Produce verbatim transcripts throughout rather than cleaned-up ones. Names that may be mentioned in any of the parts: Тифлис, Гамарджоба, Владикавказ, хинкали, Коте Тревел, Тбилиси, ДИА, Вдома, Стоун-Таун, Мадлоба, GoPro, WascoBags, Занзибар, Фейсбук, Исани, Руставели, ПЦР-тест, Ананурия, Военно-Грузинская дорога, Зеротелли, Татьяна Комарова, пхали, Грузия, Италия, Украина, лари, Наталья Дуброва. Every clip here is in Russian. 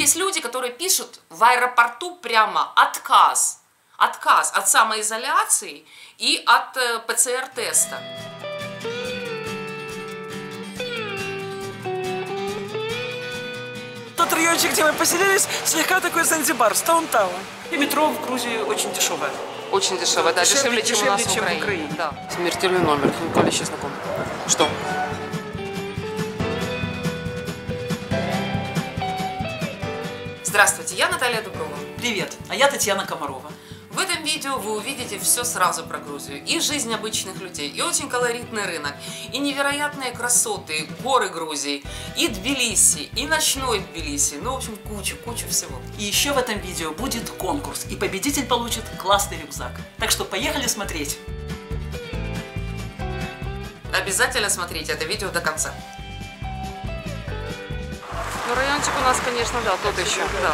Есть люди, которые пишут в аэропорту прямо отказ, отказ от самоизоляции и от ПЦР-теста. Тот райончик, где мы поселились, слегка такой Занзибар, Стоун-Таун. И метро в Грузии очень дешевое. Очень дешевое, да, дешевле, чем у нас в Украине. Смертельный номер, Николай сейчас знаком. Что? Здравствуйте, я Наталья Дуброва. Привет, а я Татьяна Комарова. В этом видео вы увидите все сразу про Грузию. И жизнь обычных людей, и очень колоритный рынок, и невероятные красоты, горы Грузии, и Тбилиси, и ночной Тбилиси. Ну, в общем, куча, куча всего. И еще в этом видео будет конкурс, и победитель получит классный рюкзак. Так что поехали смотреть. Обязательно смотрите это видео до конца. Ну, райончик у нас, конечно, да, тот еще, да.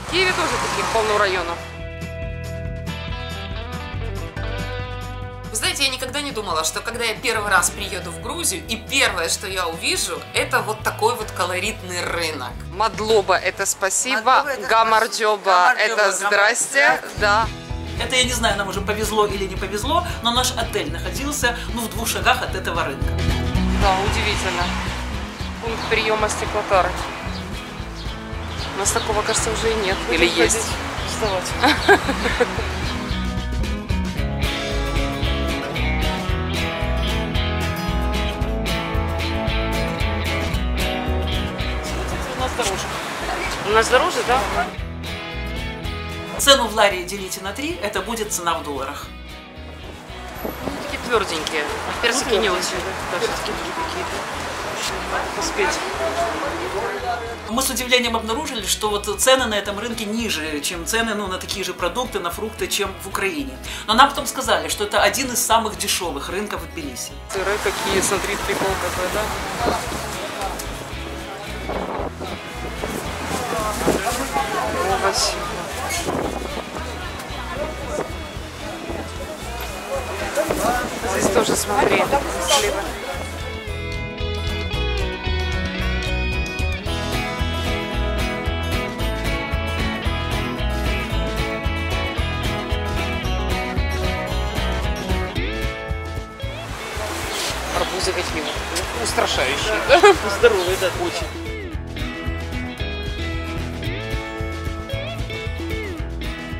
В Киеве тоже таких полно районов. Вы знаете, я никогда не думала, что когда я первый раз приеду в Грузию, и первое, что я увижу, это вот такой вот колоритный рынок. Мадлоба – это спасибо, Гамарджоба – это здрасте, да. Это, я не знаю, нам уже повезло или не повезло, но наш отель находился, ну, в двух шагах от этого рынка. Да, удивительно. Пункт приема стеклотары. У нас такого, кажется, уже и нет. Будем или есть. Вставать. У нас дороже. У нас дороже, да? Цену в ларе делите на три, это будет цена в долларах. Они такие тверденькие, а персики ну, не очень. Да, все-таки тоже какие-то. Успеть. Мы с удивлением обнаружили, что вот цены на этом рынке ниже, чем цены ну, на такие же продукты, на фрукты, чем в Украине. Но нам потом сказали, что это один из самых дешевых рынков в Тбилиси. Сыры какие, смотри, прикол какой, да? Овощи. Здесь тоже смотри, сливы. Арбузы какие, устрашающие, да? Здоровые, да, очень.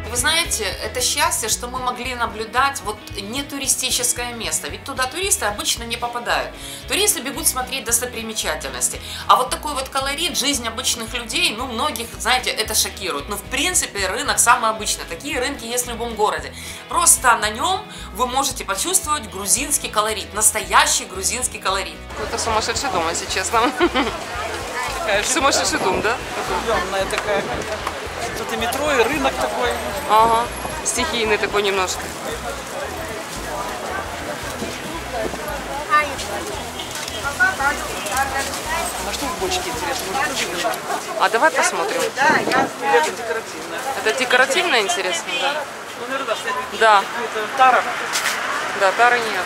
Вы знаете, это счастье, что мы могли наблюдать вот нетуристическое место, ведь туда туристы обычно не попадают. Туристы бегут смотреть достопримечательности, а вот такой вот колорит, жизнь обычных людей, ну, многих, знаете, это шокирует. Но, в принципе, рынок самый обычный, такие рынки есть в любом городе. Просто на нем вы можете почувствовать грузинский колорит, настоящий грузинский колорит. Какой-то сумасшедший дом, если честно. Сумасшедший дом, да? Удивленная такая. Тут и метро, и рынок такой. Ага, стихийный такой немножко. На что в бочке интересно? А давай посмотрим. Это декоративное. Это декоративное интересно, да? Ну, наверное, да. Тара. Да, тары нет.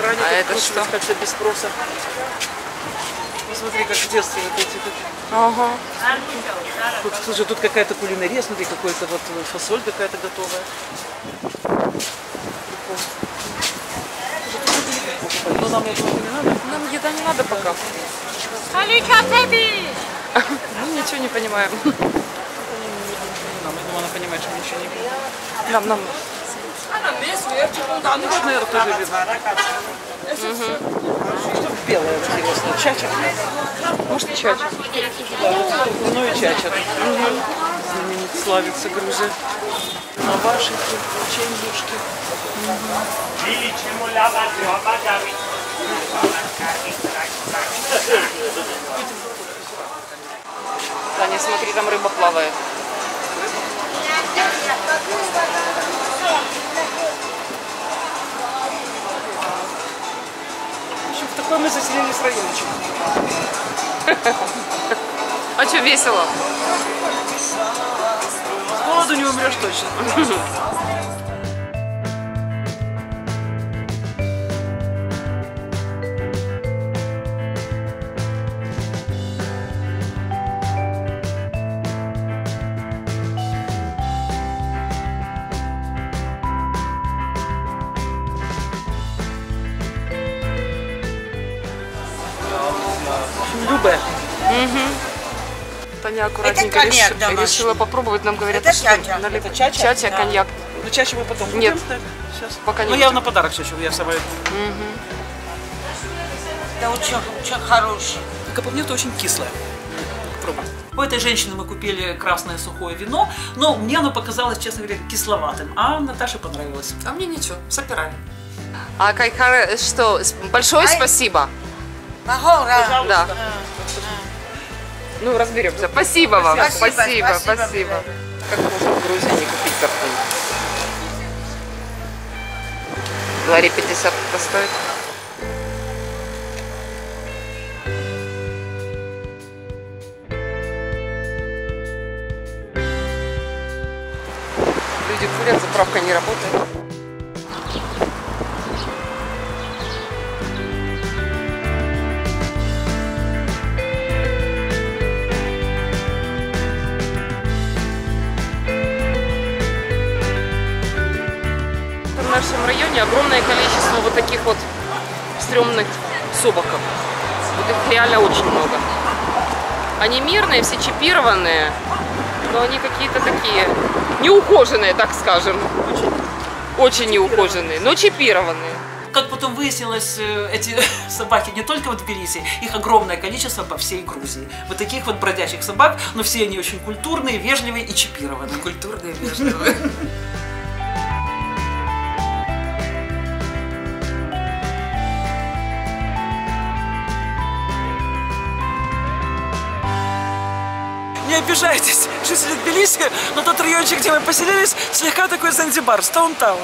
Такой. А это что? Как-то без спроса. Смотри, как в детстве вот эти тут. Ага. Тут, слушай, тут какая-то кулинария, смотри, какой-то вот фасоль какая-то готовая. Но нам еда не надо. Нам еда не надо пока. Мы ничего не понимаем. Нам, я думаю, она понимает, что мы ничего не понимаем. Нам, нам. Ну вот, наверное, тоже видно. Белая, интересно. Чача. Может, чача? Да. Ну и чача. Угу. Знаменит, славится Грузия. Лавашики, печеньюшки. Угу. Таня, смотри, там рыба плавает. Такой мы заселились райончик. А что, весело? С голоду не умрешь точно. Угу. Таня аккуратненько реш... решила попробовать. Нам говорят, это что чача. Налип... Это чача? Чача, да. Коньяк. Ну, чачу мы потом купим. Нет. Сейчас. Пока ну, не явно подарок сейчас, я с собой. Угу. Да, очень, очень хороший. Как по мне, это очень кислое. Пробуй. У этой женщины мы купили красное сухое вино, но мне оно показалось, честно говоря, кисловатым, а Наташе понравилось. А мне ничего, сапирали. А Кайхара, что, большое Ай... спасибо. Пожалуйста. Да. Ну, разберемся. Спасибо, спасибо вам. Спасибо, спасибо. спасибо. спасибо. Как можно в Грузии не купить картину? два пятьдесят стоит. Люди курят, заправка не работает. В нашем районе огромное количество вот таких вот стрёмных собаков. Вот их реально очень много. Они мирные, все чипированные, но они какие-то такие... неухоженные, так скажем. Очень, очень неухоженные, но чипированные. Как потом выяснилось, эти собаки не только в Тбилиси, их огромное количество по всей Грузии. Вот таких вот бродячих собак, но все они очень культурные, вежливые и чипированные. Культурные, вежливые. Не обижайтесь, жители Тбилиси, но тот райончик, где мы поселились, слегка такой Занзибар, Стоун-Таун.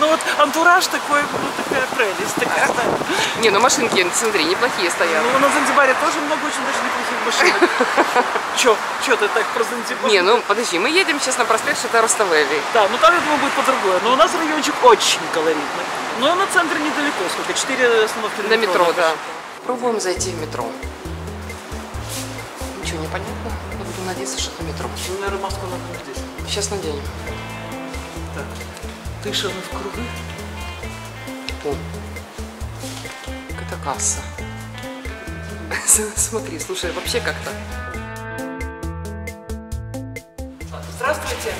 Ну вот антураж такой, ну такая прелесть такая. Да. Не, ну машинки, смотри, неплохие стоят. Ну на Занзибаре тоже много очень даже неплохих машинок. Че, че ты так про Занзибар? Не, ну подожди, мы едем сейчас на проспект Руставели. Да, ну там, я думаю, будет по-другому. Но у нас райончик очень колоритный. Но на центре недалеко, сколько, четыре остановки на метро. На метро, да. Пробуем зайти в метро. Ничего не понятно. Я буду надеяться, что это метро. Ну, наверное, маску надо надеть. Сейчас наденем. Так. Дышим в кругу. О. Это касса. Смотри, слушай, вообще как-то. Здравствуйте.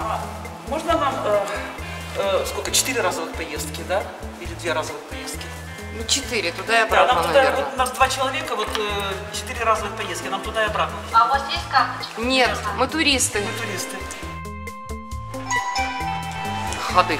А, можно нам э, э, сколько? Четыре разовых поездки, да? Или две разовых поездки? Ну, четыре, туда и обратно, да, нам туда, наверное. Вот, у нас два человека, вот четыре разовых поездки, нам туда и обратно. А у вас есть карточка? Нет, да. мы туристы. Мы туристы. Ходы.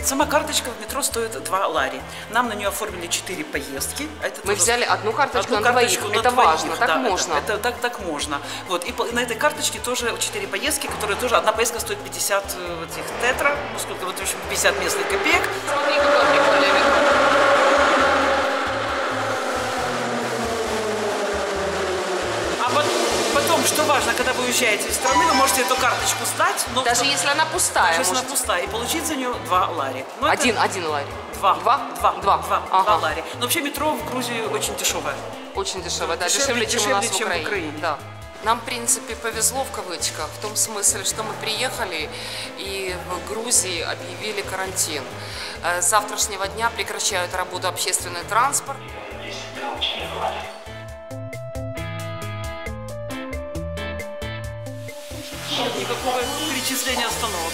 Сама карточка в метро стоит два лари. Нам на нее оформили четыре поездки. Это мы тоже... взяли одну карточку одну на карточку двоих. На это двоих, важно, да, так можно. Это, это, так, так можно. Вот. И на этой карточке тоже четыре поездки, которые тоже... Одна поездка стоит пятьдесят этих тетра, ну сколько, вот, в общем, пятьдесят местных копеек. Потом, что важно, когда вы уезжаете из страны, вы можете эту карточку сдать, но даже в... если она пустая, даже если она пустая, и получить за нее два лари. Но один, это... один лари. Два, два, два, два, два, ага. два лари. Но вообще метро в Грузии очень дешевое. Очень дешевое, да, дешевле, дешевле, чем, дешевле у нас чем в Украине. Украине. Да. Нам, в принципе, повезло в кавычках, в том смысле, что мы приехали и в Грузии объявили карантин. С завтрашнего дня прекращают работу общественный транспорт. Нет никакого перечисления остановок.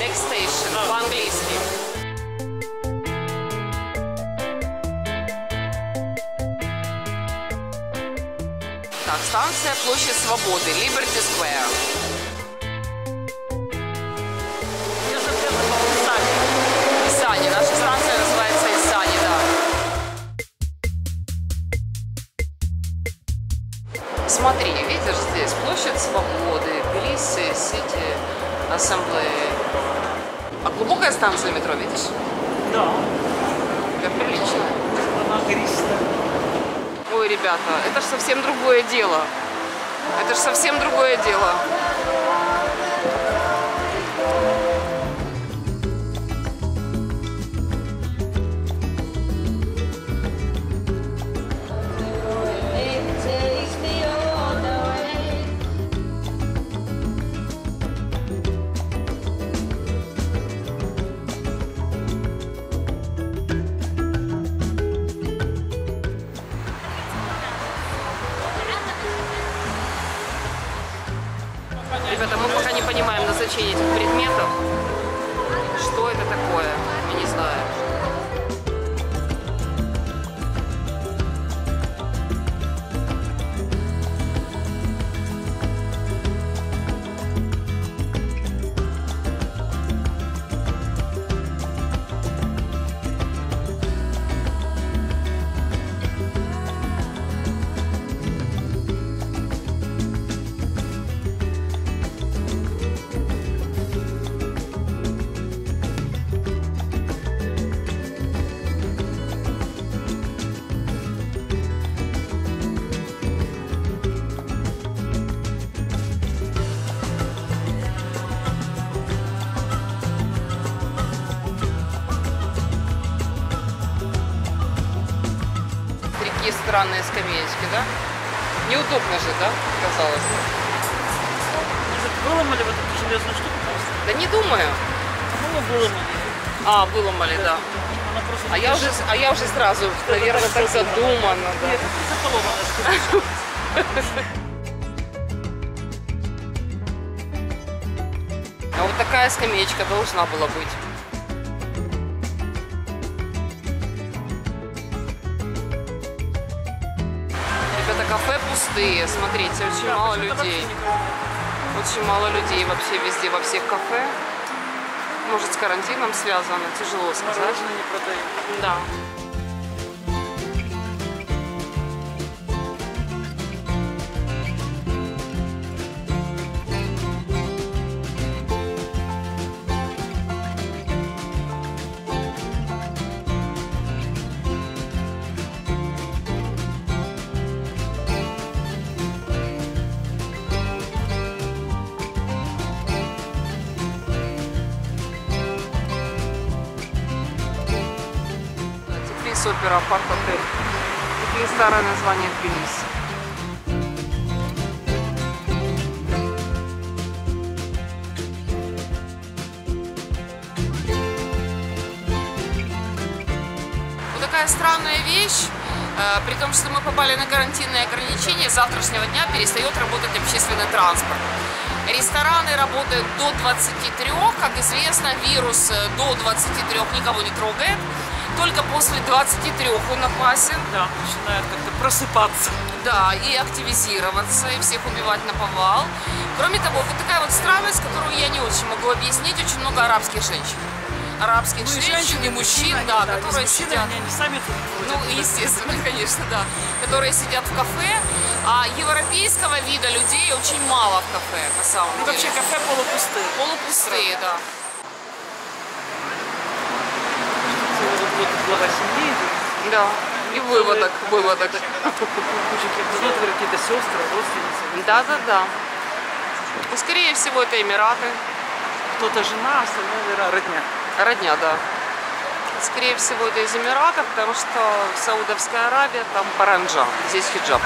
Next station, да. по-английски. Так, станция Площадь Свободы, Liberty Square. Это Исани. Исани, наша станция называется Исани, да. Смотри, видишь здесь Площадь Свободы, Тбилиси, Сити, Ассамблеи. А глубокая станция метро, видишь? Да. Как прилично. Она гористая. Ой, ребята, это же совсем другое дело. Это же совсем другое дело. ребята, мы пока не понимаем назначение этих предметов. Что это такое? Я не знаю. Странные скамеечки, да? Неудобно же, да, казалось бы? Может, выломали вот эту железную штуку просто? Да не думаю. По-моему, выломали. А, выломали, да. да. А, я уже, а я уже сразу, что наверное, это так задумано. Да. Нет, это поломанная штука. А вот такая скамеечка должна была быть. Кафе пустые, смотрите, очень да, мало людей. Очень мало людей вообще везде, во всех кафе. Может, с карантином связано, тяжело сказать. Мороженое не продаем. Да. Опера, парк-отель. Такие старые названия Тбилиси. Вот такая странная вещь, при том, что мы попали на карантинные ограничения, с завтрашнего дня перестает работать общественный транспорт. Рестораны работают до двадцати трёх, как известно, вирус до двадцати трёх никого не трогает. Только после двадцати трёх он опасен. Да, начинает как-то просыпаться. Да, и активизироваться, и всех убивать наповал. Кроме того, вот такая вот странность, которую я не очень могу объяснить, очень много арабских женщин. Арабских ну, женщин, женщин и мужчин, они, да, да, которые мужчины, сидят... Они сами тут ну, естественно, конечно, да. Которые сидят в кафе, а европейского вида людей очень мало в кафе, на самом деле. Ну, вообще кафе полупустые. Полупустые, да. Глава семьи. Да, и выводок, выводок. Какие-то сестры, родственницы. Да-да-да. Ну, скорее всего, это Эмираты. Кто-то жена, остальная родня. Родня, да. Скорее всего, это из Эмиратов, потому что Саудовская Аравия, там паранджа, здесь хиджаб.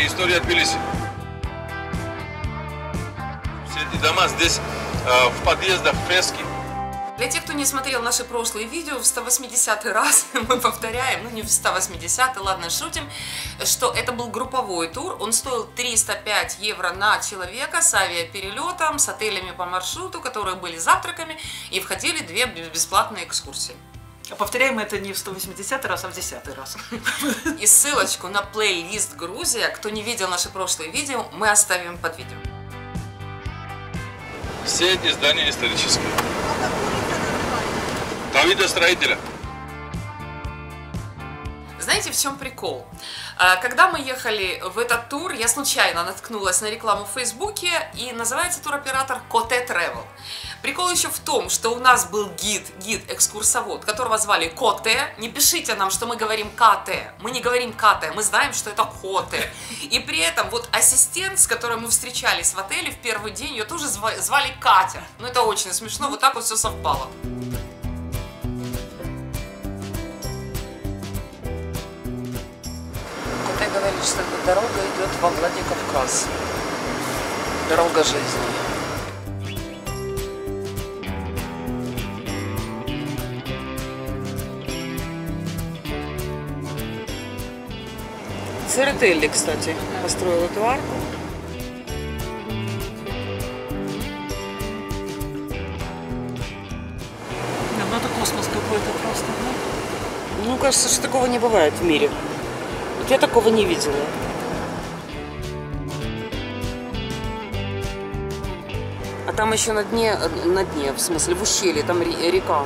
История Тбилиси. Все эти дома здесь э, в подъездах фрески. Для тех, кто не смотрел наши прошлые видео, в сто восьмидесятый раз мы повторяем, ну не в сто восьмидесятый, ладно, шутим, что это был групповой тур. Он стоил триста пять евро на человека с авиаперелетом, с отелями по маршруту, которые были завтраками, и входили две бесплатные экскурсии. Повторяем это не в сто восьмидесятый раз, а в десятый раз. И ссылочку на плейлист «Грузия», кто не видел наши прошлые видео, мы оставим под видео. Все эти здания исторические. По виду строителя. Знаете, в чем прикол? Когда мы ехали в этот тур, я случайно наткнулась на рекламу в Фейсбуке, и называется туроператор Коте Тревел. Прикол еще в том, что у нас был гид, гид-экскурсовод, которого звали Коте. Не пишите нам, что мы говорим Кате. Мы не говорим Кате, мы знаем, что это Коте. И при этом вот ассистент, с которой мы встречались в отеле в первый день, ее тоже звали Катя. Ну это очень смешно, вот так вот все совпало. Коте говорит, что эта дорога идет во Владикавказ. Дорога жизни. Зеротелли, кстати, построил эту арку. Да, ну это космос какой-то просто, да? Ну, кажется, что такого не бывает в мире. Вот я такого не видела. А там еще на дне, на дне, в смысле, в ущелье, там река.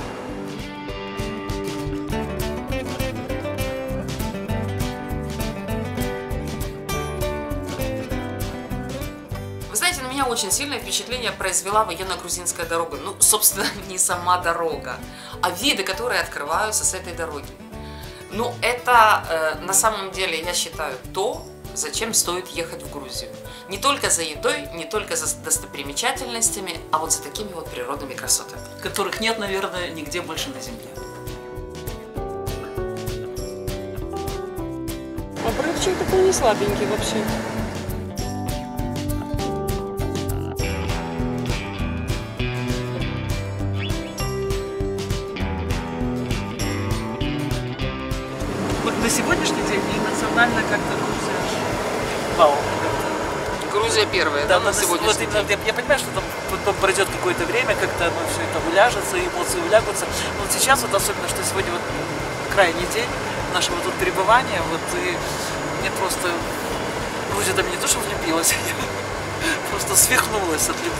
Очень сильное впечатление произвела военно-грузинская дорога. Ну, собственно, не сама дорога, а виды, которые открываются с этой дороги. Ну, это э, на самом деле, я считаю, то, зачем стоит ехать в Грузию. Не только за едой, не только за достопримечательностями, а вот за такими вот природными красотами. Которых нет, наверное, нигде больше на земле. Обрывчик такой не слабенький вообще. Сегодняшний день и национально как-то Грузия. Вау. Грузия первая, да, да, на сегодняшний вот, день. Я, я понимаю, что там потом пройдет какое-то время, как-то оно все это уляжется, эмоции улягутся. Но вот сейчас, вот особенно, что сегодня вот крайний день нашего тут пребывания, вот и мне просто Грузия там не то, что влюбилась, просто свихнулась от любви.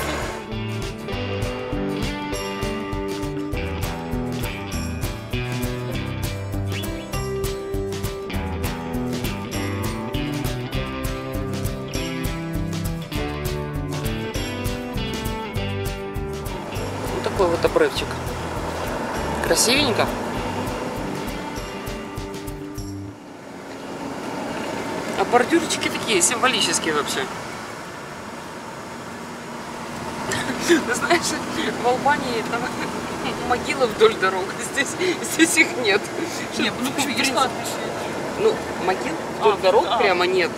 Вот обрывчик. Красивенько. А бордюрчики такие символические вообще. Ты знаешь, в Албании там могилы вдоль дорог. Здесь, здесь их нет. Нет, ну, почему, есть надписи? Ну, могил вдоль а, дорог а. прямо нет.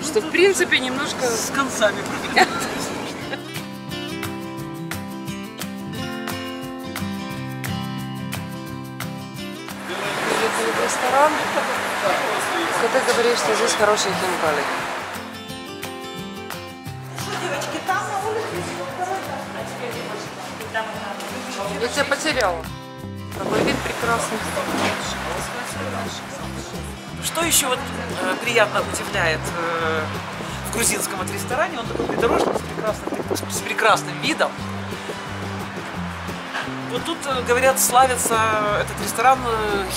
Ну, что, в принципе, немножко... С концами проблема. Ресторан. Коте говорит, что здесь хорошие хинкали. Я тебя потеряла. Такой вид прекрасный. Что еще вот, э, приятно удивляет э, в грузинском вот ресторане? Он такой придорожный, с, с прекрасным видом. Вот тут, говорят, славится этот ресторан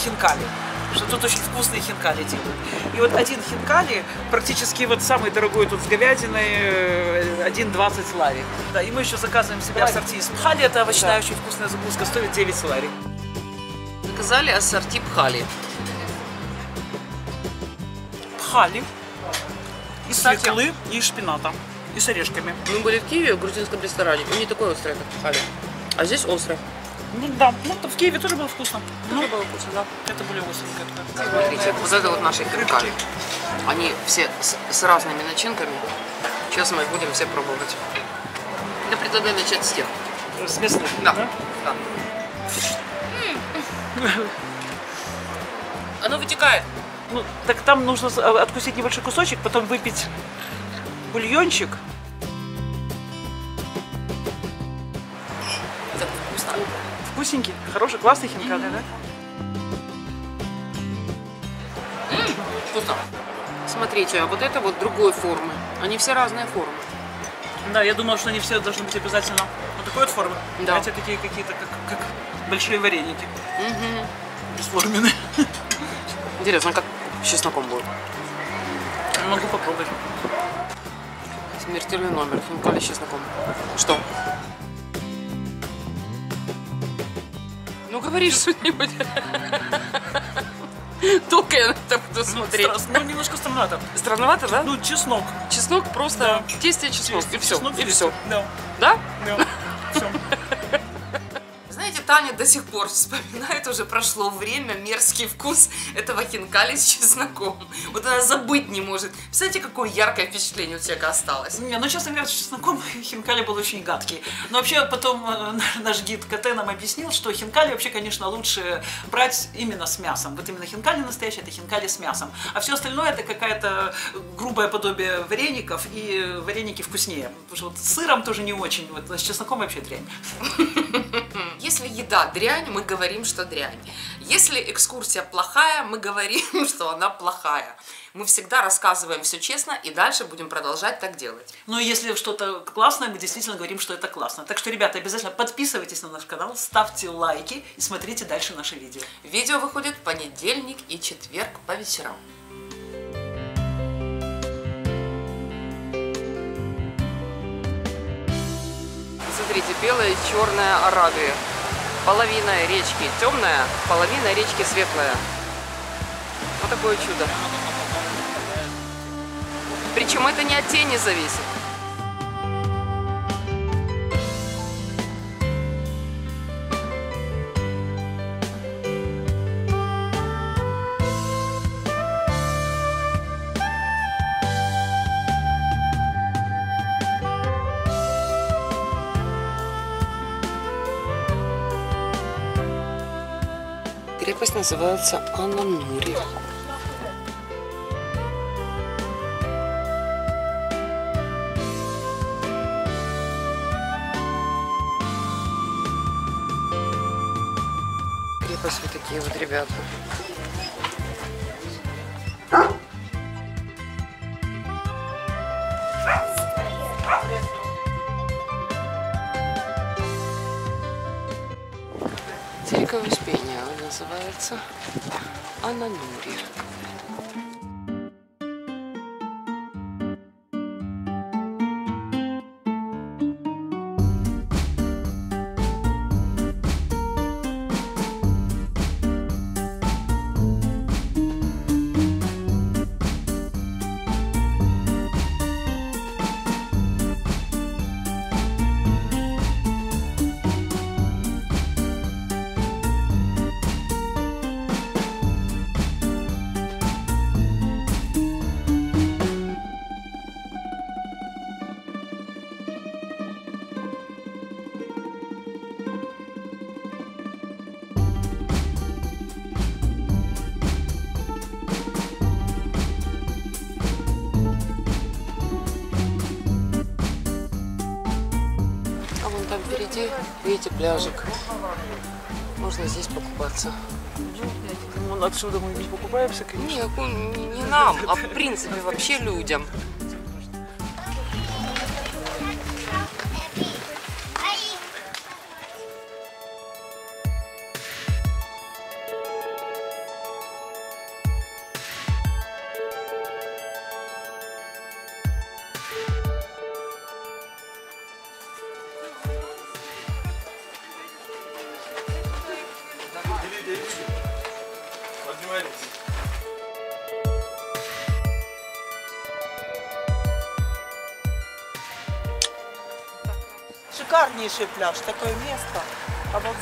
хинкали, что тут очень вкусные хинкали делают. И вот один хинкали, практически вот самый дорогой тут с говядиной, один двадцать лари. Да, и мы еще заказываем себя Лари. Ассорти из пхали, это овощная, да, очень вкусная закуска, стоит девять лари. Заказали ассорти пхали. Пхали из свеклы и шпината, и с орешками. Мы были в Киеве, в грузинском ресторане, и не такой острый, как пхали, а здесь острый. Ну да, ну, в Киеве тоже было вкусно. Тоже ну, было вкусно, да. Это были осенька. Смотрите, вот это вот наши хинкали. Они все с, с разными начинками. Сейчас мы их будем все пробовать. Я предлагаю начать с тех. С мясных? Да. да? да. Оно вытекает. Ну, так там нужно откусить небольшой кусочек, потом выпить бульончик. Вкусненький, хороший, классный хинкали, mm-hmm. да? Mm-hmm. Вкусно. Смотрите, а вот это вот другой формы. Они все разные формы. Да, я думала, что они все должны быть обязательно вот такой вот формы. Да. Хотя такие какие-то, как, как большие вареники. Mm-hmm. Бесформенные. Интересно, как с чесноком будет? Могу попробовать. смертельный номер. Николай сейчас знаком. Что? Ну, говоришь что-нибудь. Только я на это буду смотреть. Ну, немножко странновато. Странновато, да? Ну, чеснок. Чеснок просто... Тесто и чеснок. И все. И все. Да? Да. Знаете, Таня до сих пор вспоминает, уже прошло время, мерзкий вкус этого хинкали с чесноком. Вот она забыть не может. Представляете, какое яркое впечатление у тебя осталось? Не, ну, честно говоря, с чесноком хинкали был очень гадкий. Но вообще потом наш гид Коте нам объяснил, что хинкали вообще, конечно, лучше брать именно с мясом. Вот именно хинкали настоящие, это хинкали с мясом. А все остальное это какая-то грубое подобие вареников, и вареники вкуснее. Потому что вот с сыром тоже не очень, вот, с чесноком вообще дрянь. Если еда дрянь, мы говорим, что дрянь. Если экскурсия плохая, мы говорим, что она плохая. Мы всегда рассказываем все честно и дальше будем продолжать так делать. Ну, если что-то классное, мы действительно говорим, что это классно. Так что, ребята, обязательно подписывайтесь на наш канал, ставьте лайки и смотрите дальше наши видео. Видео выходит в понедельник и четверг по вечерам. Смотрите, белая и черная Аравия. Половина речки темная, половина речки светлая. Вот такое чудо. Причем это не от тени зависит. Крепость называется Ананурия. Крепость вот такие вот, ребята. Церковь Успения, она называется Ананурия. Впереди, видите, пляжик. Можно здесь покупаться. Ну, отсюда мы не покупаемся, конечно. Не, не нам, а в принципе вообще людям. Шикарнейший пляж, такое место, обалденное.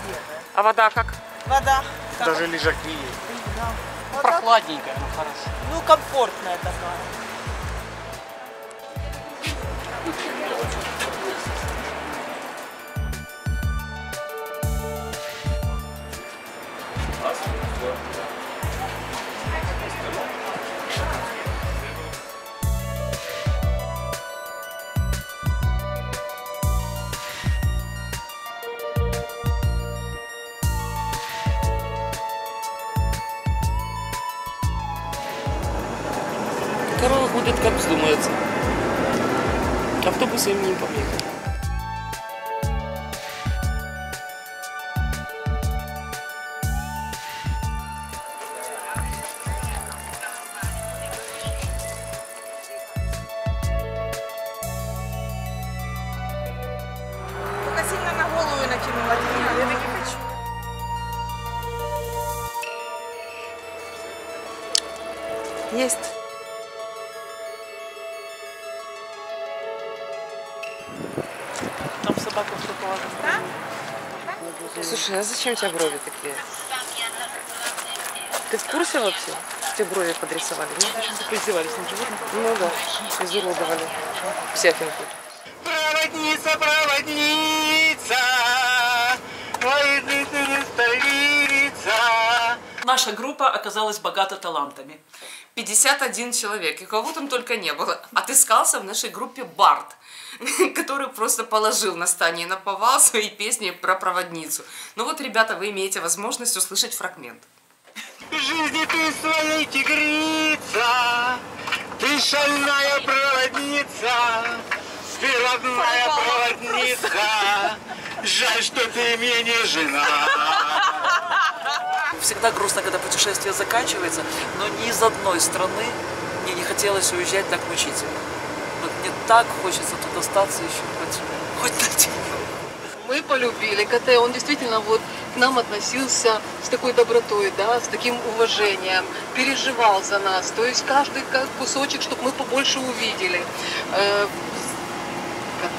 А вода как? Вода. Как? Даже лежаки есть. Да. Вода... Прохладненькая, но хорошо. Ну, комфортная такая. Корова ходит, как вздумается. Автобусы им не помогут. Есть. Там собаку вступала. Да? Слушай, а зачем у тебя брови такие? Ты в курсе вообще? Тебе брови подрисовали? Нет? Поиздевались на животных? Ну да, изуродовали. Всяким тут. Проводница, проводница, твои жизни столица. Наша группа оказалась богата талантами. пятьдесят один человек, и кого там только не было. Отыскался в нашей группе бард, который просто положил на стане и наповал свои песни про проводницу. Ну вот, ребята, вы имеете возможность услышать фрагмент. Жизни ты своей тигрица, ты шальная проводница, ты родная проводница, жаль, что ты мне не жена. Всегда грустно, когда путешествие заканчивается, но ни из одной страны мне не хотелось уезжать так мучительно. Вот мне так хочется тут остаться еще хоть, хоть на день. Мы полюбили Коте, он действительно вот к нам относился с такой добротой, да, с таким уважением, переживал за нас, то есть каждый кусочек, чтобы мы побольше увидели.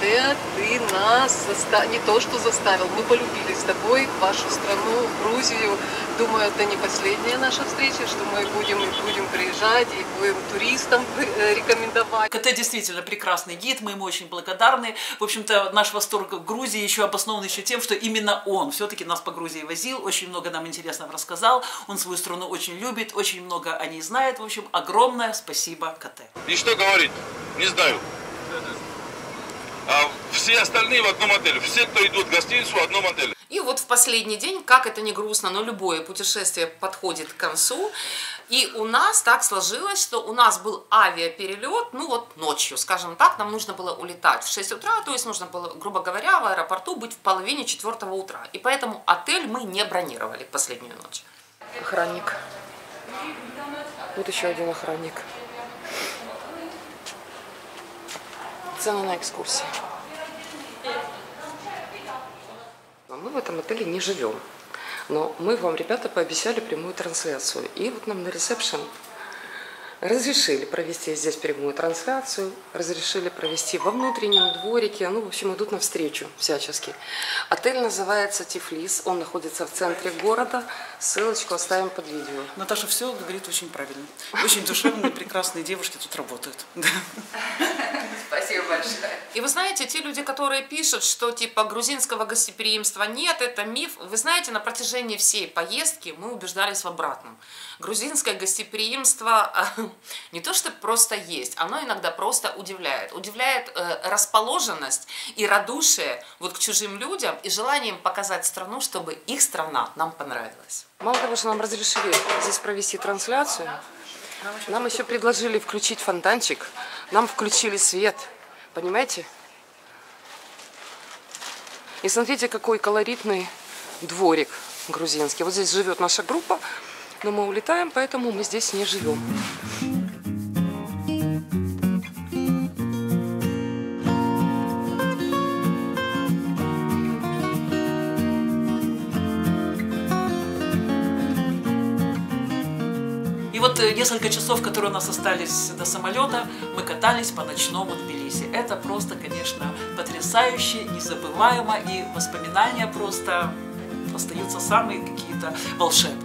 Коте, ты нас заста... не то что заставил, мы полюбили с тобой вашу страну, Грузию. Думаю, это не последняя наша встреча, что мы будем и будем приезжать, и будем туристам рекомендовать. Коте действительно прекрасный гид, мы ему очень благодарны. В общем-то, наш восторг в Грузии еще обоснован еще тем, что именно он все-таки нас по Грузии возил, очень много нам интересного рассказал, он свою страну очень любит, очень много о ней знает. В общем, огромное спасибо Коте. И что говорить? Не знаю. А все остальные в одном отеле, все, кто идут в гостиницу, в одном отеле. И вот в последний день, как это не грустно, но любое путешествие подходит к концу. И у нас так сложилось, что у нас был авиаперелет, ну вот ночью, скажем так, нам нужно было улетать в шесть утра, то есть нужно было, грубо говоря, в аэропорту быть в половине четвертого утра. И поэтому отель мы не бронировали в последнюю ночь. Охранник. Вот еще один охранник. Цены на экскурсии. Мы в этом отеле не живем, но мы вам, ребята, пообещали прямую трансляцию. И вот нам на ресепшн разрешили провести здесь прямую трансляцию, разрешили провести во внутреннем дворике, ну, в общем, идут навстречу всячески. Отель называется Тифлис, он находится в центре города, ссылочку оставим под видео. Наташа все говорит очень правильно. Очень душевные, прекрасные девушки тут работают. Спасибо большое. И вы знаете, те люди, которые пишут, что типа грузинского гостеприимства нет, это миф. Вы знаете, на протяжении всей поездки мы убеждались в обратном. Грузинское гостеприимство не то что просто есть, оно иногда просто удивляет. Удивляет э, расположенность и радушие вот к чужим людям и желанием показать страну, чтобы их страна нам понравилась. Мало того, что нам разрешили здесь провести трансляцию, нам еще предложили включить фонтанчик, нам включили свет, понимаете? И смотрите, какой колоритный дворик грузинский. Вот здесь живет наша группа, но мы улетаем, поэтому мы здесь не живем. И вот несколько часов, которые у нас остались до самолета, мы катались по ночному Тбилиси. Это просто, конечно, потрясающе, незабываемо, и воспоминания просто остаются самые какие-то волшебные.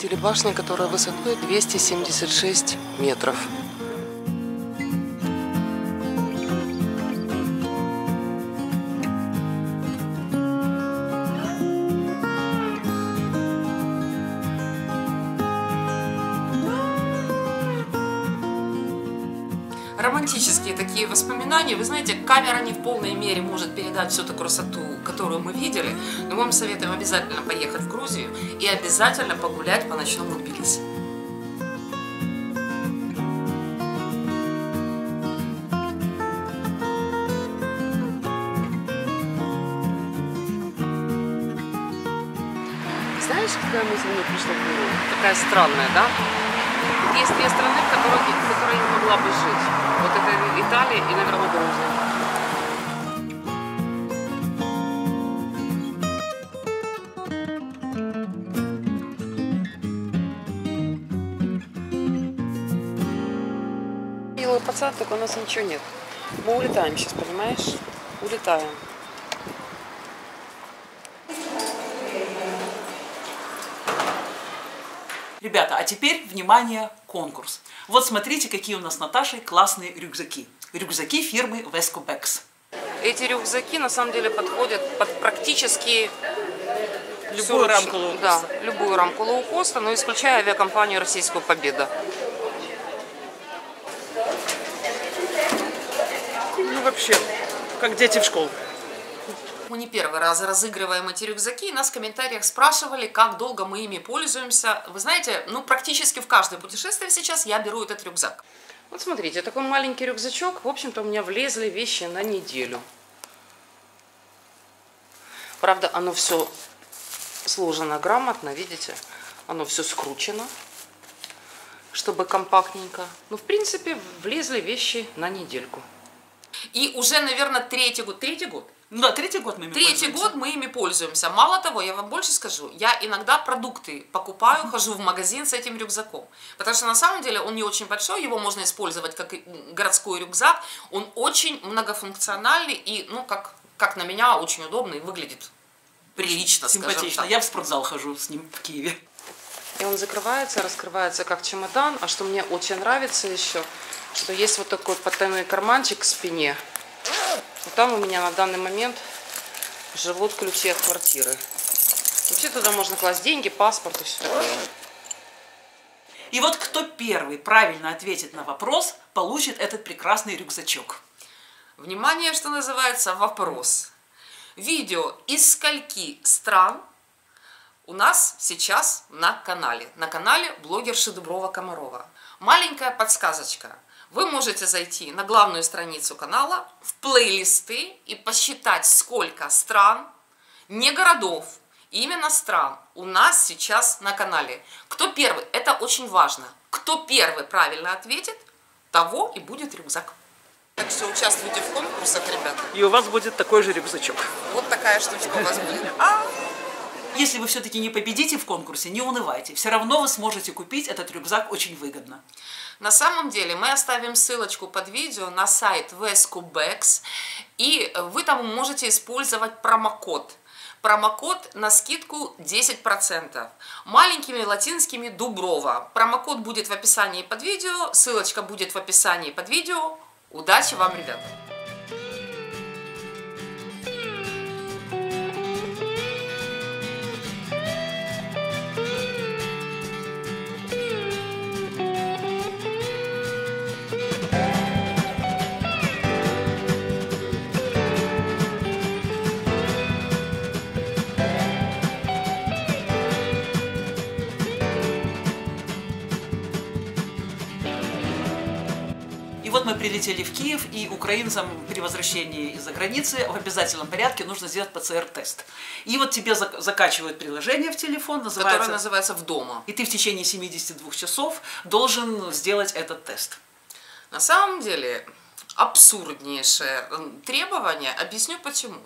Телебашня, которая высотой двести семьдесят шесть метров. Романтические такие воспоминания. Вы знаете, камера не в полной мере может передать всю эту красоту, которую мы видели, но мы вам советуем обязательно поехать в Грузию и обязательно погулять по ночному Тбилиси. Знаешь, какая музыка мне пришла в голову? Такая странная, да? Есть две страны, в которых, в которой не могла бы жить. Вот это Италия и, наверное, Грузия. посадок у нас ничего нет. Мы улетаем сейчас, понимаешь? Улетаем. Ребята, а теперь, внимание, конкурс. Вот смотрите, какие у нас с Наташей классные рюкзаки. Рюкзаки фирмы WascoBags. Эти рюкзаки на самом деле подходят под практически любую рамку лоукоста. Да, любую рамку лоукоста, но исключая авиакомпанию «Российскую Победа». Ну вообще, как дети в школу. Мы не первый раз разыгрываем эти рюкзаки, и нас в комментариях спрашивали, как долго мы ими пользуемся. Вы знаете, ну практически в каждое путешествие сейчас я беру этот рюкзак. Вот смотрите, такой маленький рюкзачок, в общем-то, у меня влезли вещи на неделю. Правда, оно все сложено грамотно, видите? Оно все скручено, чтобы компактненько. Ну, в принципе, влезли вещи на недельку. И уже, наверное, третий год. Третий год? Да, третий год мы ими третий пользуемся. год мы ими пользуемся. Мало того, я вам больше скажу, я иногда продукты покупаю, хожу в магазин с этим рюкзаком. Потому что на самом деле он не очень большой, его можно использовать как городской рюкзак. Он очень многофункциональный и, ну, как, как на меня, очень удобный, выглядит прилично, симпатично. Я в спортзал хожу с ним в Киеве. И он закрывается, раскрывается как чемодан. А что мне очень нравится еще, что есть вот такой потайной карманчик к спине. Вот там у меня на данный момент живут ключи от квартиры. Вообще туда можно класть деньги, паспорт и все такое. И вот кто первый правильно ответит на вопрос, получит этот прекрасный рюкзачок. Внимание, что называется, вопрос. Видео из скольки стран у нас сейчас на канале. На канале блогерши Дуброва-Комарова. Маленькая подсказочка. Вы можете зайти на главную страницу канала, в плейлисты и посчитать, сколько стран, не городов, именно стран у нас сейчас на канале. Кто первый? Это очень важно. Кто первый правильно ответит, того и будет рюкзак. Так что участвуйте в конкурсах, ребята. И у вас будет такой же рюкзачок. Вот такая штучка у вас будет. Если вы все-таки не победите в конкурсе, не унывайте. Все равно вы сможете купить этот рюкзак очень выгодно. На самом деле мы оставим ссылочку под видео на сайт WascoBags. И вы там можете использовать промокод. Промокод на скидку десять процентов. Маленькими латинскими Дуброва. Промокод будет в описании под видео. Ссылочка будет в описании под видео. Удачи вам, ребят! Прилетели в Киев, и украинцам при возвращении из-за границы в обязательном порядке нужно сделать ПЦР-тест. И вот тебе закачивают приложение в телефон, называется, которое называется «Вдома». И ты в течение семидесяти двух часов должен сделать этот тест. На самом деле абсурднейшее требование. Объясню почему.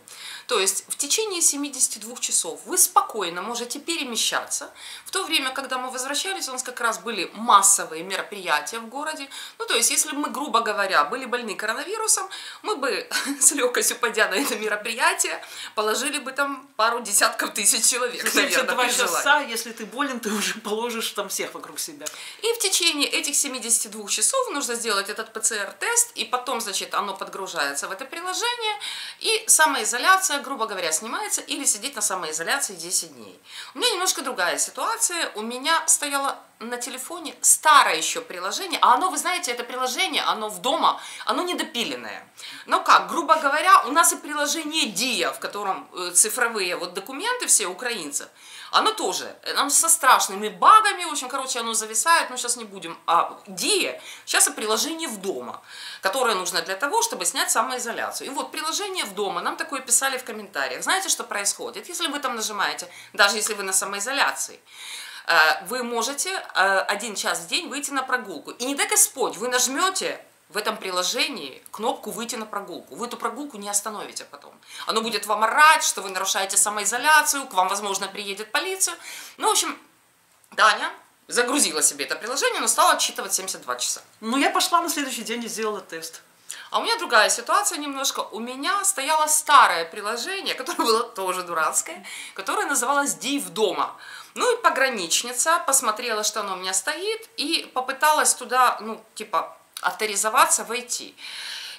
То есть в течение семидесяти двух часов вы спокойно можете перемещаться. В то время, когда мы возвращались, у нас как раз были массовые мероприятия в городе. Ну, то есть, если бы мы, грубо говоря, были больны коронавирусом, мы бы с легкостью, падя на это мероприятие, положили бы там пару десятков тысяч человек. семьдесят два часа, если ты болен, ты уже положишь там всех вокруг себя. И в течение этих семидесяти двух часов нужно сделать этот ПЦР-тест, и потом, значит, оно подгружается в это приложение, и самоизоляция, грубо говоря, снимается, или сидеть на самоизоляции десять дней. У меня немножко другая ситуация. У меня стояло на телефоне старое еще приложение, а оно, вы знаете, это приложение, оно Вдома, оно недопиленное. Но как, грубо говоря, у нас и приложение ДИА, в котором цифровые вот документы все украинцев, оно тоже, оно со страшными багами, в общем, короче, оно зависает, но сейчас не будем о ДИА, сейчас о приложении Вдома, которое нужно для того, чтобы снять самоизоляцию. И вот приложение Вдома, нам такое писали в комментариях, знаете, что происходит, если вы там нажимаете, даже если вы на самоизоляции, вы можете один час в день выйти на прогулку. И не дай Господь, вы нажмете в этом приложении кнопку «Выйти на прогулку». Вы эту прогулку не остановите потом. Оно будет вам орать, что вы нарушаете самоизоляцию, к вам, возможно, приедет полиция. Ну, в общем, Даня загрузила себе это приложение, но стала отчитывать семьдесят два часа. Ну, я пошла на следующий день и сделала тест. А у меня другая ситуация немножко. У меня стояло старое приложение, которое было тоже дурацкое, которое называлось «Вдома». Ну и пограничница посмотрела, что оно у меня стоит, и попыталась туда, ну, типа, авторизоваться, войти.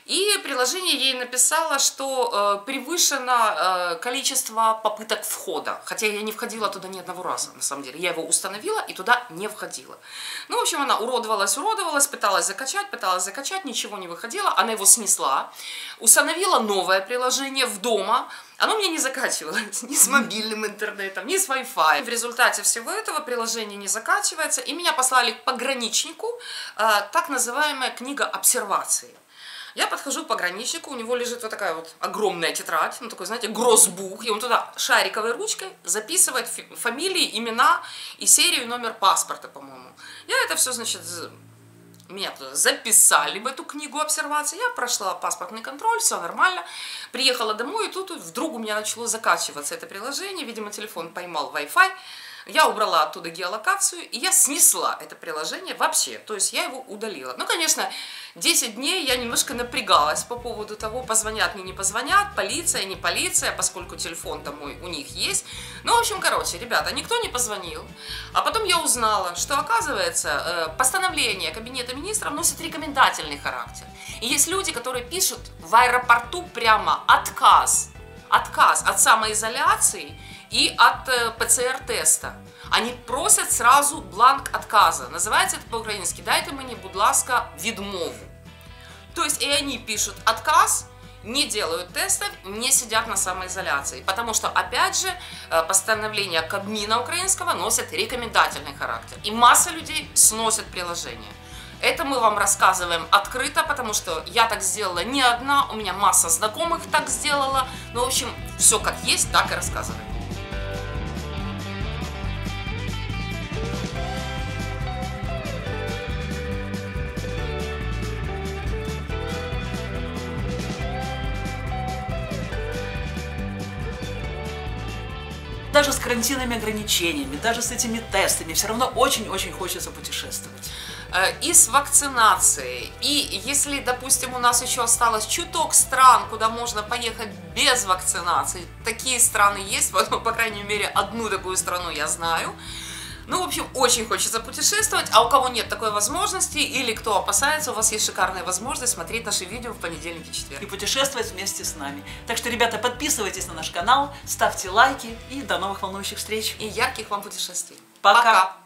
И приложение ей написало, что э, превышено э, количество попыток входа. Хотя я не входила туда ни одного раза, на самом деле. Я его установила и туда не входила. Ну, в общем, она уродовалась, уродовалась, пыталась закачать, пыталась закачать, ничего не выходило. Она его снесла, установила новое приложение «Вдома». Оно мне не закачивалось ни с мобильным интернетом, ни с Wi-Fi. В результате всего этого приложение не закачивается. И меня послали к пограничнику, э, так называемая книга обсервации. Я подхожу к пограничнику, у него лежит вот такая вот огромная тетрадь, ну такой, знаете, гроссбук, и он туда шариковой ручкой записывает фамилии, имена и серию, номер паспорта, по-моему. Я это все, значит, меня туда записали в эту книгу обсервации, я прошла паспортный контроль, все нормально, приехала домой, и тут вдруг у меня начало закачиваться это приложение, видимо, телефон поймал Wi-Fi. Я убрала оттуда геолокацию, и я снесла это приложение вообще, то есть я его удалила. Ну, конечно, десять дней я немножко напрягалась по поводу того, позвонят мне, не позвонят, полиция, не полиция, поскольку телефон-то мой у них есть. Ну, в общем, короче, ребята, никто не позвонил, а потом я узнала, что, оказывается, постановление Кабинета министров носит рекомендательный характер. И есть люди, которые пишут в аэропорту прямо отказ, отказ от самоизоляции, и от ПЦР-теста. Они просят сразу бланк отказа. Называется это по-украински «Дайте мне, будь ласка, відмову». То есть и они пишут отказ, не делают тестов, не сидят на самоизоляции. Потому что, опять же, постановление Кабмина украинского носит рекомендательный характер. И масса людей сносит приложение. Это мы вам рассказываем открыто, потому что я так сделала не одна, у меня масса знакомых так сделала. Ну, в общем, все как есть, так и рассказываем. Даже с карантинными ограничениями, даже с этими тестами, все равно очень-очень хочется путешествовать. И с вакцинацией, и если, допустим, у нас еще осталось чуток стран, куда можно поехать без вакцинации, такие страны есть, по крайней мере, одну такую страну я знаю. Ну, в общем, очень хочется путешествовать, а у кого нет такой возможности или кто опасается, у вас есть шикарная возможность смотреть наши видео в понедельник и четверг. И путешествовать вместе с нами. Так что, ребята, подписывайтесь на наш канал, ставьте лайки и до новых волнующих встреч. И ярких вам путешествий. Пока! Пока.